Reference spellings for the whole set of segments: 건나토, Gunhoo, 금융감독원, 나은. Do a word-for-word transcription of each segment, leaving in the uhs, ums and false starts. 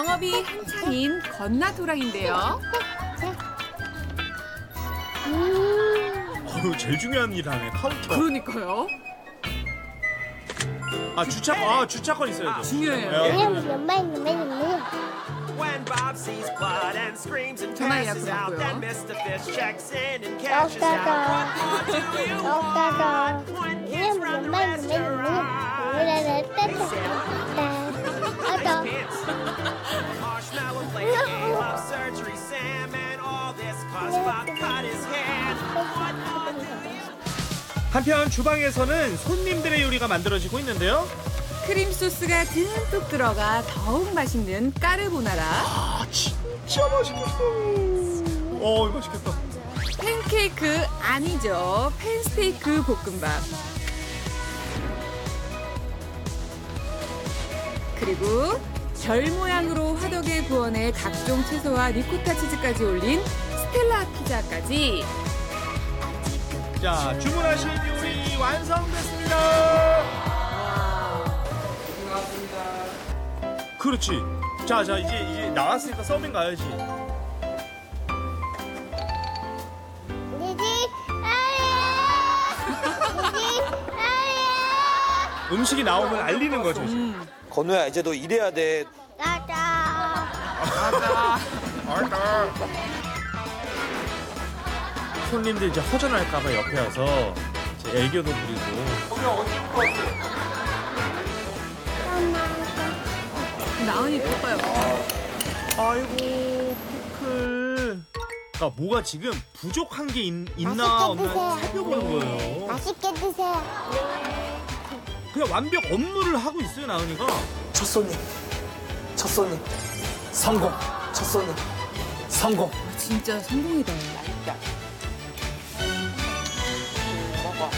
영업이 한창인 건나토랑인데요. 어휴, 제일 중요한 일 하네, 카운터. 그러니까요. 아, 주차, 아, 주차권 있어야죠. 아, 중요해요. 전화 예약 받았고요. 한편 주방에서는 손님들의 요리가 만들어지고 있는데요. 크림 소스가 듬뿍 들어가 더욱 맛있는 까르보나라. 아, 진짜 맛있겠다. 어, 맛있겠다. 팬케이크 아니죠. 팬스테이크 볶음밥. 그리고 별 모양으로 화덕에 구워낸 각종 채소와 리코타 치즈까지 올린 스텔라 피자까지. 자, 주문하신 요리 완성됐습니다. 와, 고맙습니다. 그렇지. 자, 자, 이제 이제 나왔으니까 서빙 가야지. 음식이 나오면 알리는 거죠. 음. 건우야, 이제 너 일해야 돼. 나다. 나다. 나다. 손님들 이제 허전할까봐 옆에 와서 이제 애교도 부리고. 건우야, 어디 갔어? 나은이 볼까요? 아이고, 피클. 그러니까 뭐가 지금 부족한 게 있, 있나 없나 살펴보는 거예요. 맛있게 드세요. 그냥 완벽 업무를 하고 있어요, 나은이가. 첫 손님, 첫 손님, 성공, 첫 손님, 성공. 아, 진짜 성공이다. 맛있다. 먹어.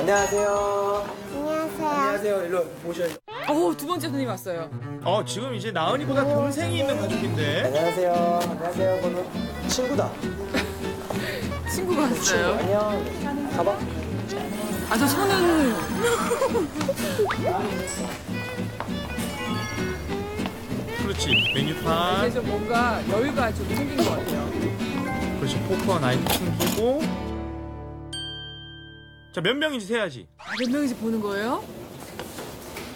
안녕하세요. 안녕하세요. 안녕하세요. 일로 보셔요. 오, 두 번째 손님 왔어요. 어, 지금 이제 나은이보다 안녕하세요. 동생이 있는 가족인데. 안녕하세요. 안녕하세요. 저는 친구다. 친구가 왔어요. 친구. 안녕. 가봐. 아, 저 손은... 그렇지, 메뉴판. 이게 좀 뭔가 여유가 좀 생긴 것 같아요. 그렇지, 포크와 나이프 챙기고. 자, 몇 명인지 세야지. 아, 몇 명인지 보는 거예요?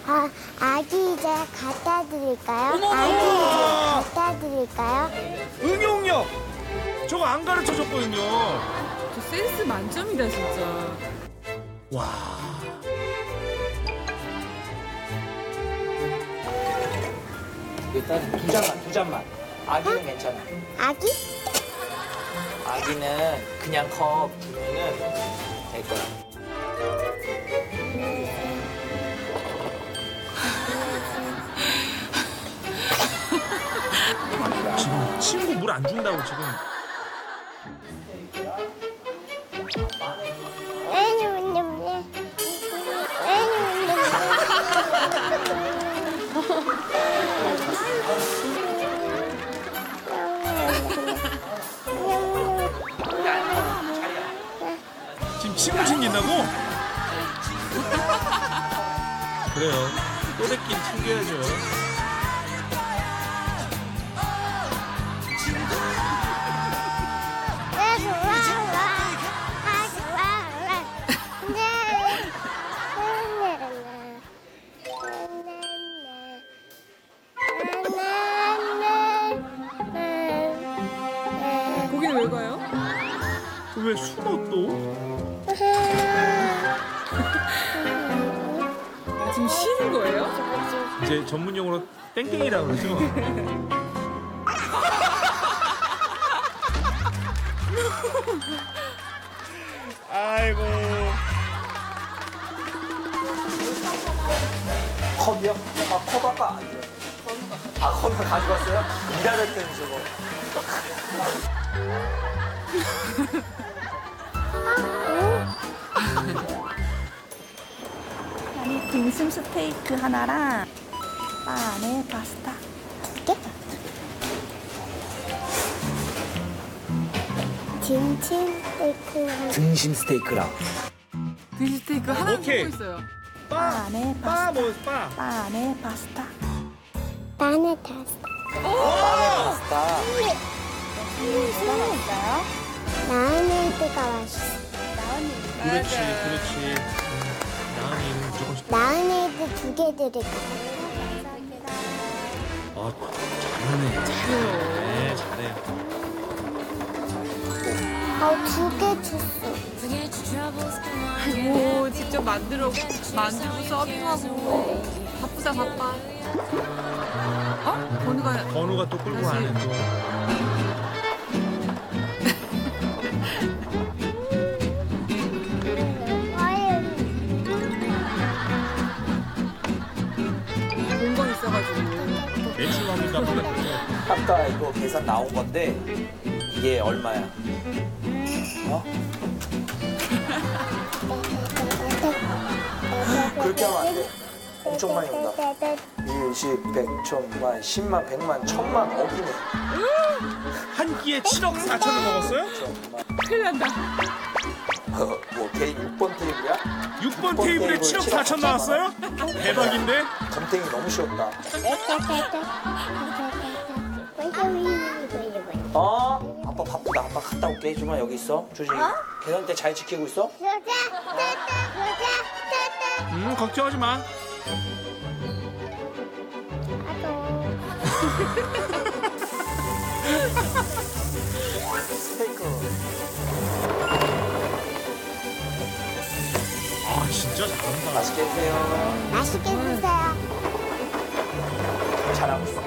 아, 아기 이제 갖다 드릴까요? 어머머! 아기 이제 갖다 드릴까요? 응용력! 저거 안 가르쳐줬거든요. 저 센스 만점이다, 진짜. 와. 일단 두 잔만, 두 잔만. 아기는 어? 괜찮아. 아기? 아기는 그냥 컵 두면은 될 거야. 지금 친구 물 안 준다고 지금. 지금 친구 챙긴다고? 그래요. 또래끼리 챙겨야죠. 고기는 왜 가요? 왜 숨어 또? 지금 쉬는 거예요? 이제 전문용어로 땡땡이라고 그러죠? 아이고. 컵이요? 아, 컵 아까 아니에요. 아, 컵을 가져갔어요? 일하는 때는 저거. 등심 스테이크 하나랑 빵에 파스타 두 개? 등심 스테이크. 등심 스테이크라. 등심 스테이크 하나 먹고 있어요. 빵에 파스타. 빵에 파스타. 마늘 파스타. 마늘 파스타. 나은이가 맛있어. 나은이. 그렇지, 그렇지. 나은이는 조금 싶어. 나은이도 두 개 드릴까? 아, 잘하네. 잘해. 잘해. 아, 두 개 줬어. 오, 직접 만들어, 만들고 서빙하고 바쁘다 바빠. 어? 건우가 건우가 또 끌고 가네. 공방 있어가지고 매출로 합니다. 아까 이거 계산 나온 건데 이게 얼마야? 어? 그렇게 하면 안 돼. 엄청 많이 온다. 육십, 백, 천만, 십만, 백만, 천만, 억이네. 한 끼에 칠억 사천을 먹었어요? 큰일 난다. 뭐 걔 육 번 테이블이야? 육 번 테이블에 칠억 사천 나왔어요? 대박인데? 검탱이 너무 쉬웠다. 어? 아빠 바쁘다. 아빠 갔다 올게. 주마 여기 있어. 조심히. 계산대 잘 지키고 있어? 음, 걱정하지 마. 스테이크. 아, 진짜 잘한다. 맛있게 드세요. 맛있게 드세요. 잘하고 있어.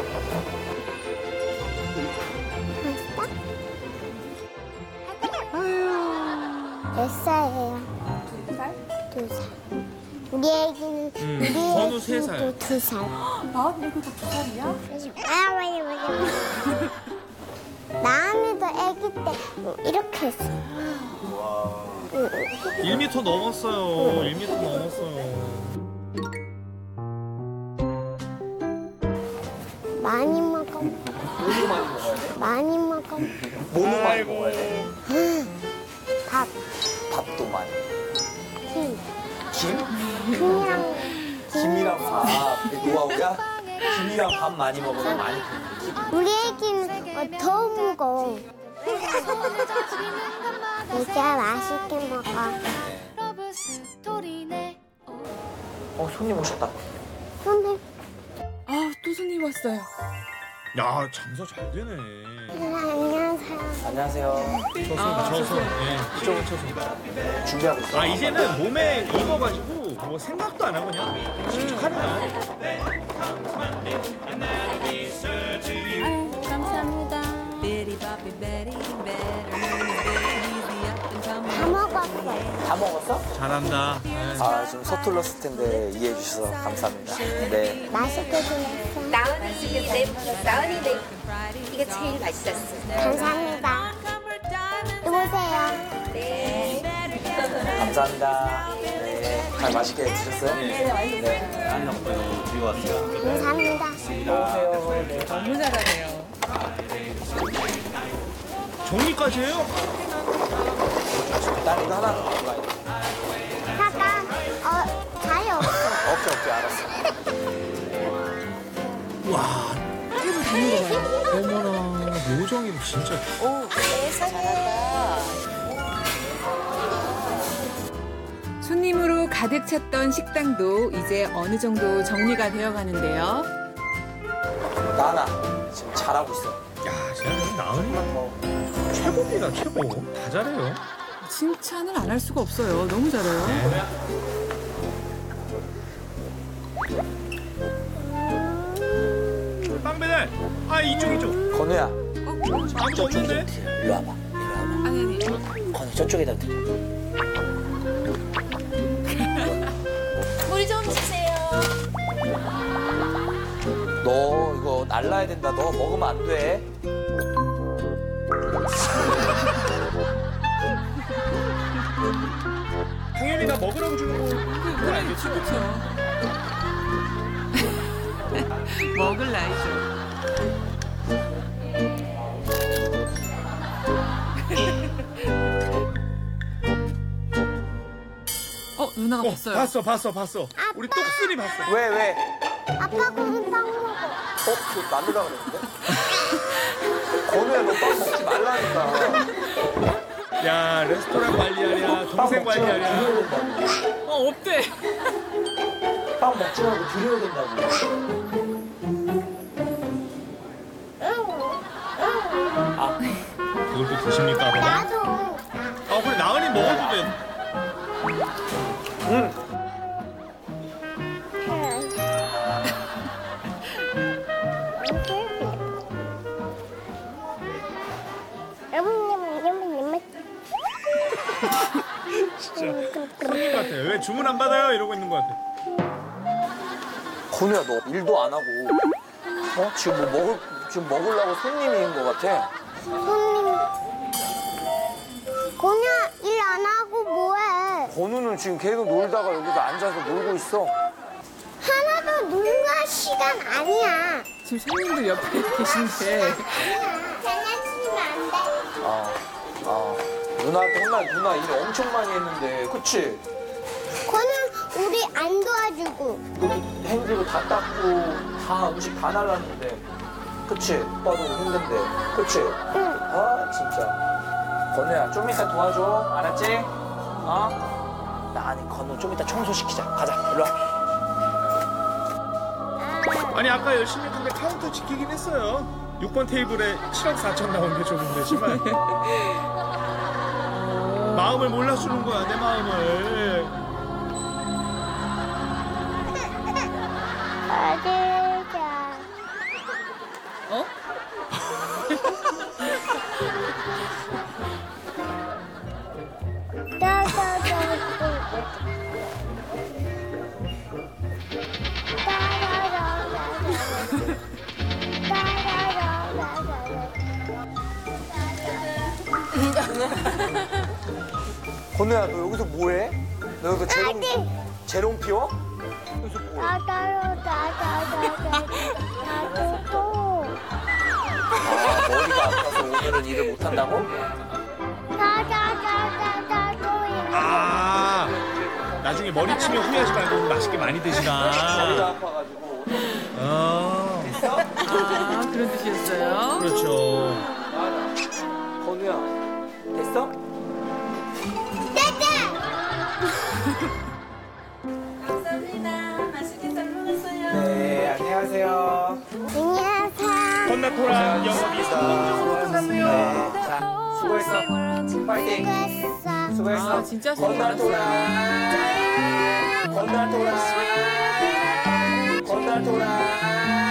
맛있다? 아유. 몇 살이에요? 두 살? 두 살. 우리 애기는 음, 우리 건우 세 살. 두 살. 나은이 그래도 두 살이야? 아 맞아 맞아. 나은이도 애기 때 이렇게 했어. 와. 응. 일 미터 넘었어요. 응. 일 미터 넘었어요. 많이 먹어. 뭐로 많이 먹어야 돼? 많이 먹어. 뭐로 많이 먹어야 돼? 밥. 밥도 많이. 김. 김? 그냥 김이랑 밥. 노하우야? 김이랑 밥 많이 먹으면 많이 큰 우리 애기는 어, 더 무거워. 이제 맛있게 먹어. 어, 손님 오셨다. 손님. 아, 또 손님 왔어요. 야, 장사 잘 되네. 안녕하세요. 안녕하세요. 저손, 아, 저손. 네. 이쪽은 저손. 준비하고 있어요. 아, 이제는 몸에 익어가지고 뭐 생각도 안 하고 그냥 쭉쭉 하는 거야. 감사합니다. 다 먹었어. 다 먹었어? 잘한다. 네. 아, 좀 서툴렀을 텐데 이해해 주셔서 감사합니다. 네. 맛있게 드셨어. 나은이 지금 내, 나은이 내, 이게 제일 맛있었어. 감사합니다. 누구세요? 네. 감사합니다. 네. 잘 맛있게 드셨어요? 네, 맛있게 드셨어요. 안 먹어요. 즐거웠어요. 감사합니다. 즐거우세요. 네. 너무 잘하네요. 정리까지 해요? 난 이거 하나 더 가져가야 돼. 사과, 어, 자유 없어. 오케이, 오케이, 알았어. 와, 테이블 보는 거 봐요. 어머나, 요정이 진짜. 오, 잘한다. 손님으로 가득 찼던 식당도 이제 어느 정도 정리가 되어가는데요. 나나, 지금 잘하고 있어. 야, 쟤는 나은이만 뭐 최고입니다, 최고. 다 잘해요. 칭찬을 안 할 수가 없어요. 너무 잘해요. 네. 빵배들! 아, 이쪽, 이쪽! 건우야! 어? 아무도 없는데? 이리 와봐, 이리 와봐. 아니, 아니. 건우, 저쪽에다 드려. 물 좀 주세요. 너 이거 날라야 된다. 너 먹으면 안 돼. 당연히 나 먹으라고 주는 거. 그거 알겠지? 그쵸? 먹을 나이죠. 어, 누나가 어, 봤어요. 봤어, 봤어, 봤어. 우리 똑순이 봤어. 왜, 왜? 아빠 고른 빵 먹어. 어? 그거 나누라 그랬는데? 건우야, 너 빵 먹지 말라니까. 야, 레스토랑 관리하랴, 동생 관리하랴. 어, 없대. 빵 먹지 말고 드려야 된다고. 아, 그걸 또 드십니까? 나도. 아, 그래, 나은이 먹어도 돼. 응. 진짜 큰일 같아. 왜 주문 안 받아요? 이러고 있는 것 같아. 건우야, 너 일도 안 하고 어? 지금 뭐 먹을, 지금 먹으려고 손님인 것 같아. 손님. 건우야, 일 안 하고 뭐해? 건우는 지금 계속 놀다가 여기다 앉아서 놀고 있어. 하나도 놀랄 시간 아니야. 지금 손님들 옆에 계신데. 아니야. 장난치면 안 돼. 아, 아. 누나한테 혼날, 누나 일 엄청 많이 했는데, 그치? 건우 우리 안 도와주고. 우리 행기로 다 닦고, 다 음식 다 날랐는데, 그치? 오빠도 힘든데, 그치? 응. 아, 진짜. 건우야, 좀 이따 도와줘, 알았지? 어? 나 아니, 건우 좀 이따 청소시키자. 가자, 일로 와. 아니, 아까 열심히 했는데 카운터 지키긴 했어요. 육 번 테이블에 칠억 사천 나온 게 조금 되지만. 마음을 몰라주는 거야, 내 마음을. 어디가? 어? 건우야, 너 여기서 뭐해? 너 여기서 재롱, 재롱 피워? 여기서 뭐해? 아, 머리가 아파서 오늘은 일을 못한다고? 아, 나중에 머리 치면 후회하지 말고 맛있게 많이 드시라. 머리가 아파가지고. 아, 아 그런 뜻이었어요? 그렇죠. 건우야, 됐어? 감사합니다. 맛있게 잘 먹었어요. 네, 안녕하세요. 안녕하세요. 건나토랑 영업이 수고하셨어요. 자, 수고했어. 파이팅. 수고했어. 수고했어. 아, 진짜 건나토랑. 건나토랑. 건나토랑.